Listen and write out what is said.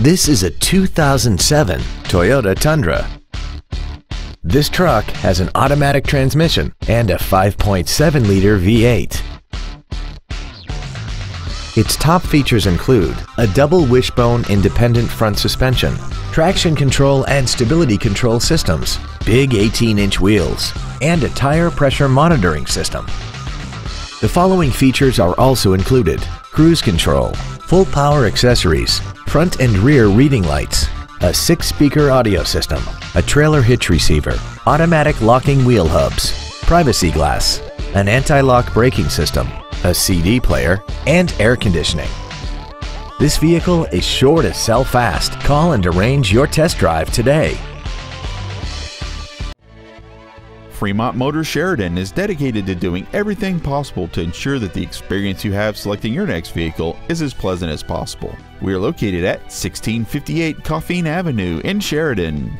This is a 2007 Toyota Tundra. This truck has an automatic transmission and a 5.7-liter V8. Its top features include a double wishbone independent front suspension, traction control and stability control systems, big 18-inch wheels, and a tire pressure monitoring system. The following features are also included: cruise control, full power accessories, front and rear reading lights, a 6-speaker audio system, a trailer hitch receiver, automatic locking wheel hubs, privacy glass, an anti-lock braking system, a CD player, and air conditioning. This vehicle is sure to sell fast. Call and arrange your test drive today. Fremont Motor Sheridan is dedicated to doing everything possible to ensure that the experience you have selecting your next vehicle is as pleasant as possible. We are located at 1658 Coffeen Avenue in Sheridan.